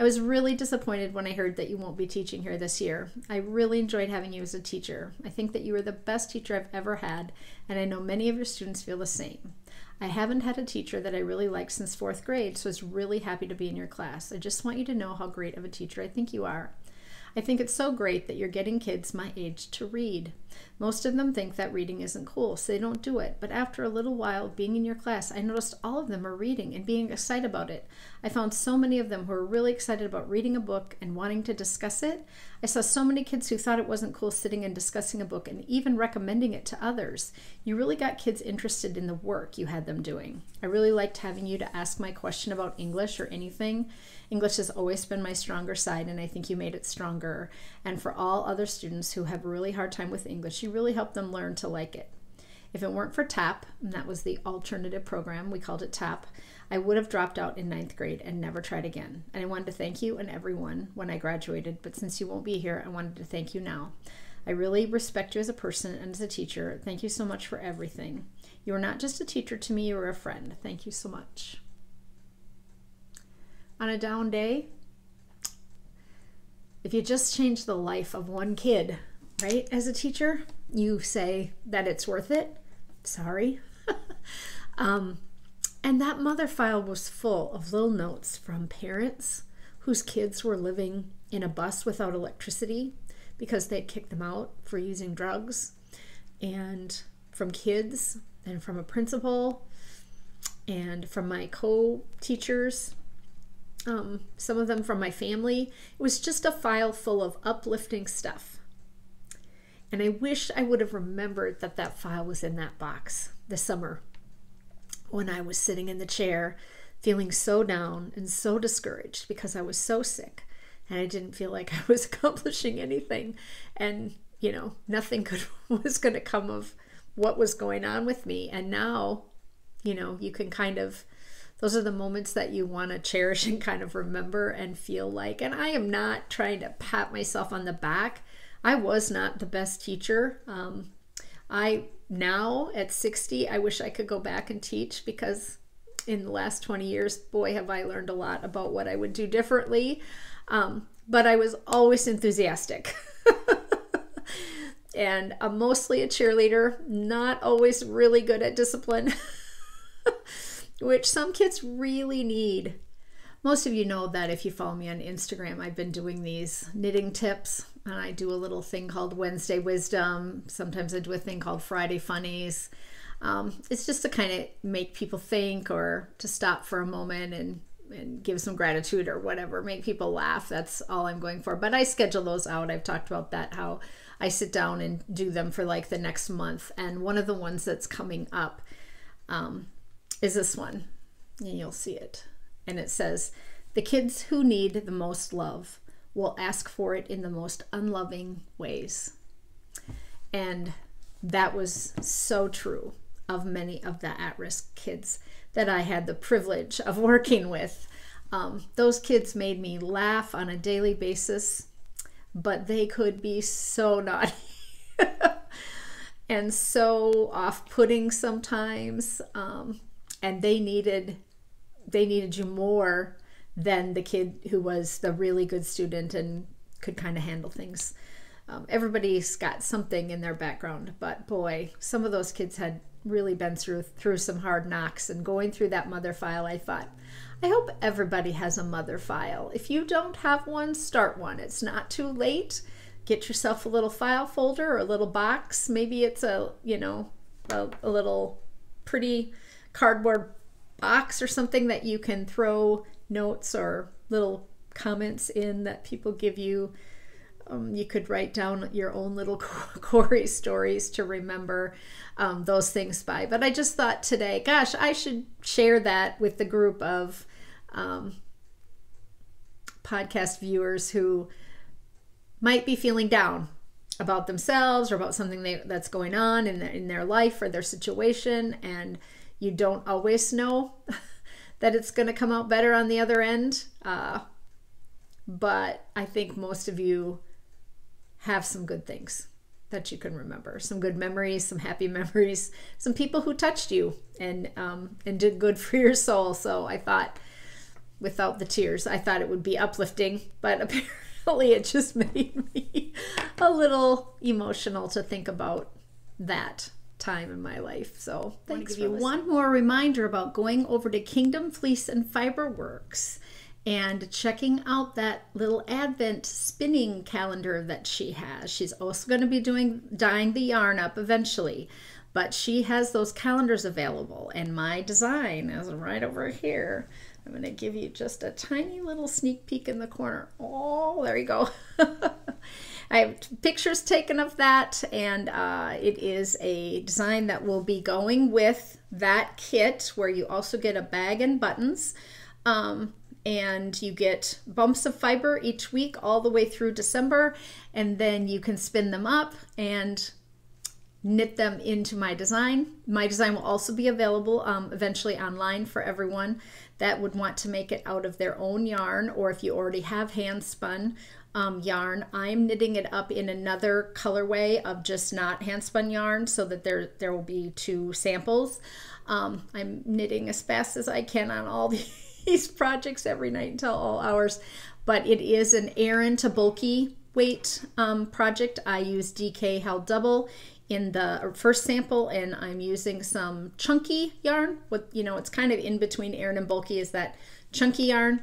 I was really disappointed when I heard that you won't be teaching here this year. I really enjoyed having you as a teacher. I think that you were the best teacher I've ever had, and I know many of your students feel the same. I haven't had a teacher that I really liked since fourth grade, so I was really happy to be in your class. I just want you to know how great of a teacher I think you are. I think it's so great that you're getting kids my age to read. Most of them think that reading isn't cool, so they don't do it. But after a little while being in your class, I noticed all of them are reading and being excited about it. I found so many of them who are really excited about reading a book and wanting to discuss it. I saw so many kids who thought it wasn't cool sitting and discussing a book and even recommending it to others. You really got kids interested in the work you had them doing. I really liked having you to ask my question about English or anything. English has always been my stronger side, and I think you made it stronger. And for all other students who have a really hard time with English, you really helped them learn to like it. If it weren't for TAP, and that was the alternative program, we called it TAP, I would have dropped out in ninth grade and never tried again. And I wanted to thank you and everyone when I graduated, but since you won't be here, I wanted to thank you now. I really respect you as a person and as a teacher. Thank you so much for everything. You are not just a teacher to me, you are a friend. Thank you so much. On a down day, if you just change the life of one kid, right, as a teacher, you say that it's worth it. Sorry. um, and that mother file was full of little notes from parents whose kids were living in a bus without electricity because they'd kicked them out for using drugs, and from kids, and from a principal, and from my co-teachers. Um, some of them from my family. It was just a file full of uplifting stuff. And I wish I would have remembered that that file was in that box this summer when I was sitting in the chair feeling so down and so discouraged because I was so sick and I didn't feel like I was accomplishing anything, and, you know, nothing good was going to come of what was going on with me. And now, you know, you can kind of, those are the moments that you want to cherish and kind of remember and feel like. And I am not trying to pat myself on the back. I was not the best teacher. Um, I now at sixty, I wish I could go back and teach, because in the last twenty years, boy, have I learned a lot about what I would do differently. Um, but I was always enthusiastic. And I'm mostly a cheerleader, not always really good at discipline. Which some kids really need. Most of you know that if you follow me on Instagram, I've been doing these knitting tips, and I do a little thing called Wednesday Wisdom. Sometimes I do a thing called Friday Funnies. Um, it's just to kind of make people think, or to stop for a moment and, and give some gratitude or whatever, make people laugh. That's all I'm going for. But I schedule those out. I've talked about that, how I sit down and do them for like the next month. And one of the ones that's coming up um, is this one, and you'll see it. And it says, the kids who need the most love will ask for it in the most unloving ways. And that was so true of many of the at-risk kids that I had the privilege of working with. Um, those kids made me laugh on a daily basis, but they could be so naughty and so off-putting sometimes. Um, and they needed, they needed you more than the kid who was the really good student and could kind of handle things. Um, everybody's got something in their background, but boy, some of those kids had really been through through some hard knocks. And going through that mother file, I thought, I hope everybody has a mother file. If you don't have one, start one. It's not too late. Get yourself a little file folder or a little box. Maybe it's a, you know, a, a little pretty cardboard box or something that you can throw notes or little comments in that people give you. Um, you could write down your own little Cori's stories to remember um, those things by. But I just thought today, gosh, I should share that with the group of um, podcast viewers who might be feeling down about themselves or about something they, that's going on in, the, in their life or their situation. And you don't always know that it's going to come out better on the other end. Uh, but I think most of you have some good things that you can remember, some good memories, some happy memories, some people who touched you and um, and did good for your soul. So I thought, without the tears, I thought it would be uplifting, but apparently it just made me a little emotional to think about that time in my life. So thanks for listening. I want to give you one more reminder about going over to Kingdom Fleece and Fiberworks and checking out that little Advent spinning calendar that she has. She's also going to be doing dyeing the yarn up eventually, but she has those calendars available, and my design is right over here. I'm going to give you just a tiny little sneak peek in the corner. Oh, there you go. I have pictures taken of that, and uh, it is a design that will be going with that kit, where you also get a bag and buttons. Um, And you get bumps of fiber each week all the way through December, and then you can spin them up and knit them into my design. My design will also be available um, eventually online for everyone that would want to make it out of their own yarn, or if you already have hand spun um, yarn. I'm knitting it up in another colorway of just not hand spun yarn, so that there, there will be two samples. Um, I'm knitting as fast as I can on all the these projects every night until all hours, but it is an Aran to bulky weight um, project. I use D K Held Double in the first sample, and I'm using some chunky yarn. What you know, it's kind of in between Aran and bulky is that chunky yarn,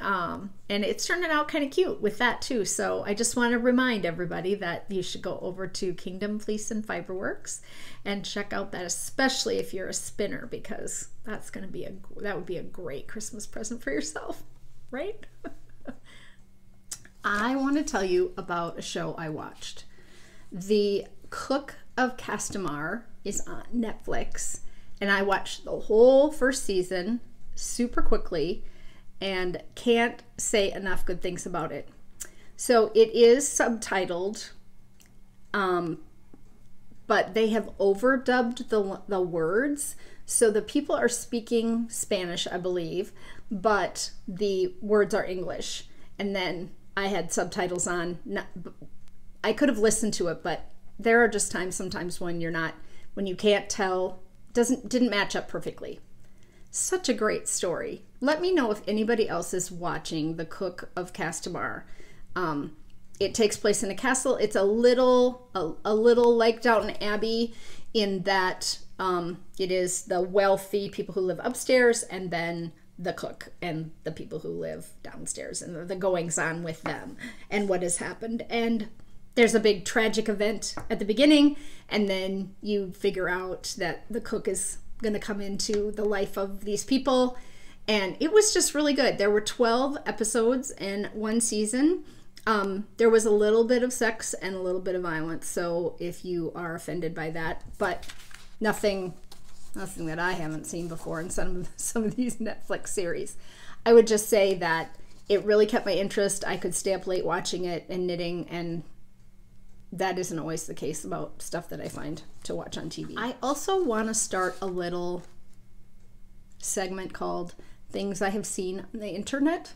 um, and it's turning out kind of cute with that too. So I just want to remind everybody that you should go over to Kingdom Fleece and Fiberworks and check out that, especially if you're a spinner, because that's going to be a, that would be a great Christmas present for yourself, right? I want to tell you about a show I watched. The Cook of Castamar is on Netflix, and I watched the whole first season super quickly and can't say enough good things about it. So it is subtitled, um, but they have overdubbed the, the words. So the people are speaking Spanish, I believe, but the words are English. And then I had subtitles on. I could have listened to it, but there are just times sometimes when you're not, when you can't tell, doesn't didn't match up perfectly. Such a great story. Let me know if anybody else is watching The Cook of Castamar. Um, it takes place in a castle. It's a little, a, a little like Downton Abbey in that. Um, it is the wealthy people who live upstairs, and then the cook and the people who live downstairs, and the, the goings on with them and what has happened. And there's a big tragic event at the beginning, and then you figure out that the cook is going to come into the life of these people. And it was just really good. There were twelve episodes in one season. Um, there was a little bit of sex and a little bit of violence, so if you are offended by that, but nothing nothing that I haven't seen before in some of, some of these Netflix series. I would just say that it really kept my interest. I could stay up late watching it and knitting, and that isn't always the case about stuff that I find to watch on T V. I also want to start a little segment called Things I Have Seen on the Internet,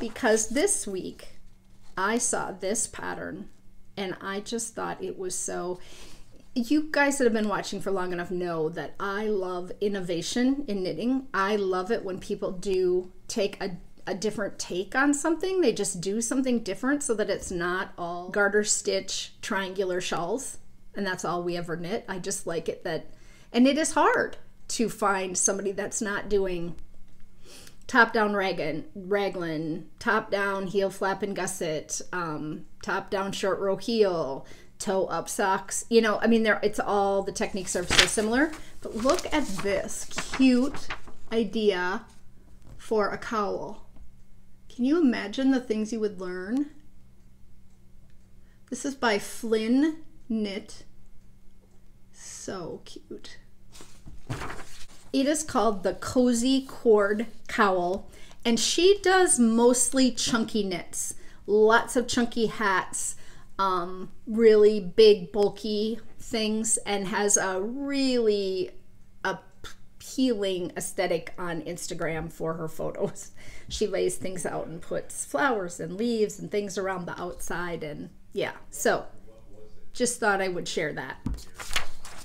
because this week I saw this pattern and I just thought it was so... You guys that have been watching for long enough know that I love innovation in knitting. I love it when people do take a, a different take on something. They just do something different so that it's not all garter stitch triangular shawls, and that's all we ever knit. I just like it that, and it is hard to find somebody that's not doing top-down raglan, raglan top-down heel flap and gusset, um, top-down short row heel, toe-up socks. You know, I mean, there it's all, the techniques are so similar. But look at this cute idea for a cowl. Can you imagine the things you would learn? This is by Flynn Knit. So cute. It is called the Cozy Cord Cowl, and she does mostly chunky knits, lots of chunky hats, um, really big bulky things, and has a really appealing aesthetic on Instagram for her photos. She lays things out and puts flowers and leaves and things around the outside, and yeah, so just thought I would share that.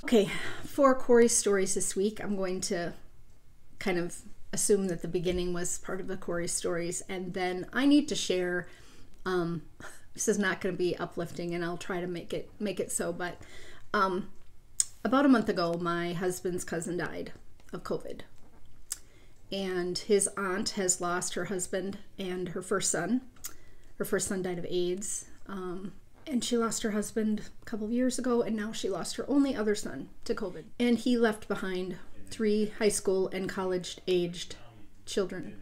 Okay, for Cori's Stories this week, I'm going to kind of assume that the beginning was part of the Cori's Stories, and then I need to share, um, this is not going to be uplifting, and I'll try to make it make it so, but um, about a month ago, my husband's cousin died of COVID, and his aunt has lost her husband and her first son. Her first son died of AIDS. Um, And she lost her husband a couple of years ago, and now she lost her only other son to COVID. And he left behind three high school and college-aged children.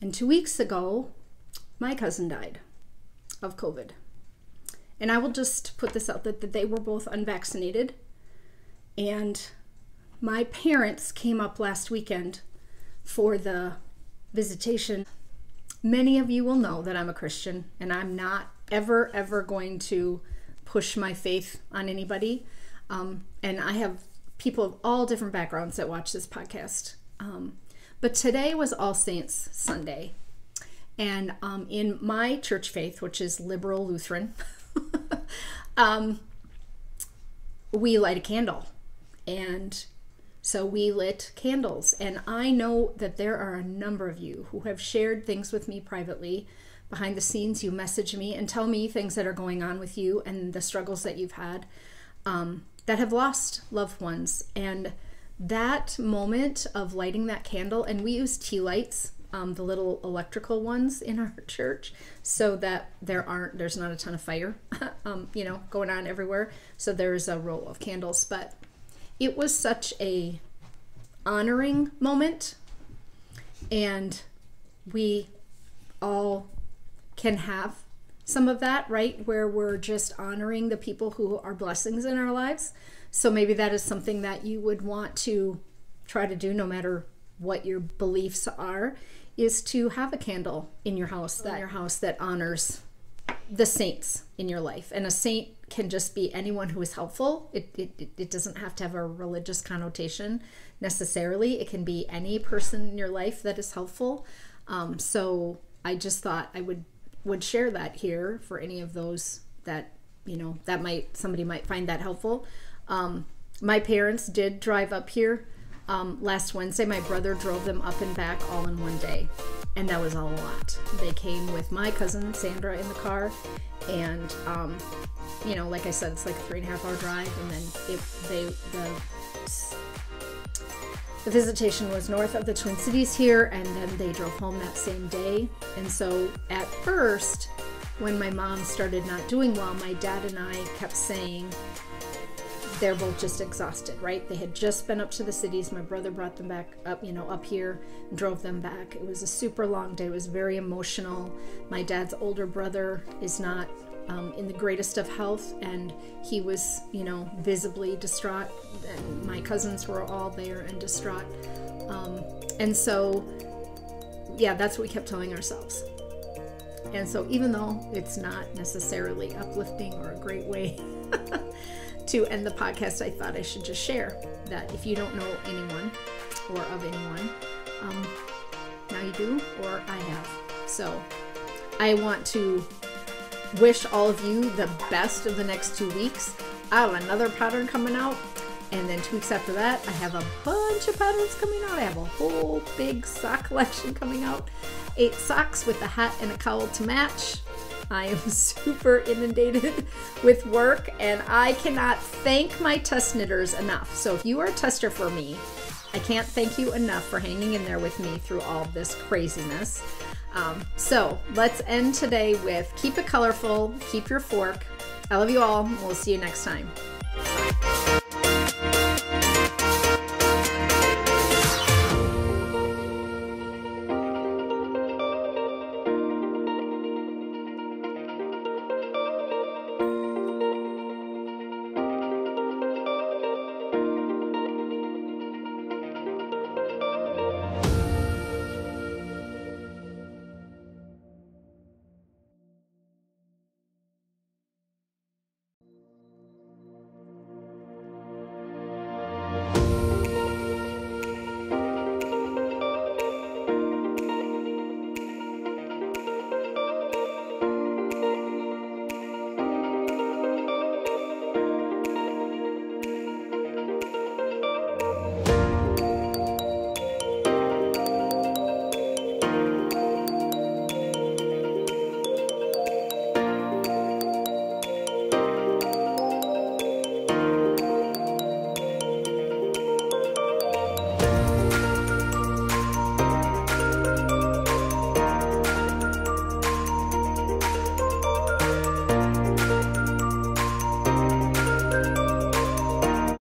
And two weeks ago, my cousin died of COVID. And I will just put this out that, that they were both unvaccinated. And my parents came up last weekend for the visitation. Many of you will know that I'm a Christian, and I'm not ever ever going to push my faith on anybody, um, and I have people of all different backgrounds that watch this podcast, um, but today was All Saints Sunday, and um, in my church faith, which is liberal Lutheran, um, we light a candle, and so we lit candles, and I know that there are a number of you who have shared things with me privately. Behind the scenes, you message me and tell me things that are going on with you and the struggles that you've had, um, that have lost loved ones. And that moment of lighting that candle, and we use tea lights, um, the little electrical ones in our church, so that there aren't, there's not a ton of fire, um, you know, going on everywhere. So there's a row of candles, but it was such a honoring moment, and we all can have some of that, right? Where we're just honoring the people who are blessings in our lives. So maybe that is something that you would want to try to do, no matter what your beliefs are, is to have a candle in your house that your house that honors the saints in your life. And a saint can just be anyone who is helpful. It, it, it doesn't have to have a religious connotation necessarily. It can be any person in your life that is helpful. Um, so I just thought I would would share that here for any of those that, you know, that might, somebody might find that helpful. Um, my parents did drive up here um, last Wednesday. My brother drove them up and back all in one day, and that was a lot. They came with my cousin Sandra in the car, and um, you know, like I said, it's like a three and a half hour drive, and then if they the The visitation was north of the Twin Cities here, and then they drove home that same day. And so at first, when my mom started not doing well, my dad and I kept saying, they're both just exhausted, right? They had just been up to the cities. My brother brought them back up, you know, up here, and drove them back. It was a super long day. It was very emotional. My dad's older brother is not um, in the greatest of health, and he was, you know, visibly distraught. And my cousins were all there and distraught. Um, and so, yeah, that's what we kept telling ourselves. And so even though it's not necessarily uplifting or a great way to end the podcast, I thought I should just share that if you don't know anyone or of anyone, um, now you do, or I have. So I want to wish all of you the best of the next two weeks. I have another pattern coming out, and then two weeks after that, I have a bunch of patterns coming out. I have a whole big sock collection coming out. Eight socks with a hat and a cowl to match. I am super inundated with work, and I cannot thank my test knitters enough. So if you are a tester for me, I can't thank you enough for hanging in there with me through all this craziness. Um, so let's end today with keep it colorful, keep your fork. I love you all. We'll see you next time.